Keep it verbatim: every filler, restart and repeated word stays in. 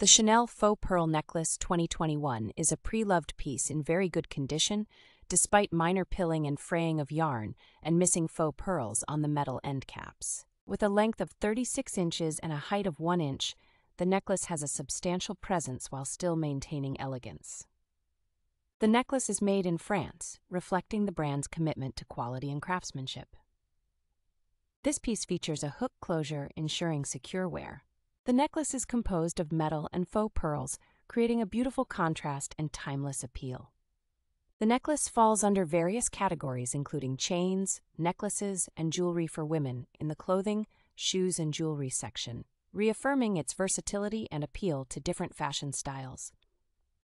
The Chanel Faux Pearl Necklace twenty twenty-one is a pre-loved piece in very good condition, despite minor pilling and fraying of yarn and missing faux pearls on the metal end caps. With a length of thirty-six inches and a height of one inch, the necklace has a substantial presence while still maintaining elegance. The necklace is made in France, reflecting the brand's commitment to quality and craftsmanship. This piece features a hook closure, ensuring secure wear. The necklace is composed of metal and faux pearls, creating a beautiful contrast and timeless appeal. The necklace falls under various categories including chains, necklaces, and jewelry for women in the clothing, shoes, and jewelry section, reaffirming its versatility and appeal to different fashion styles.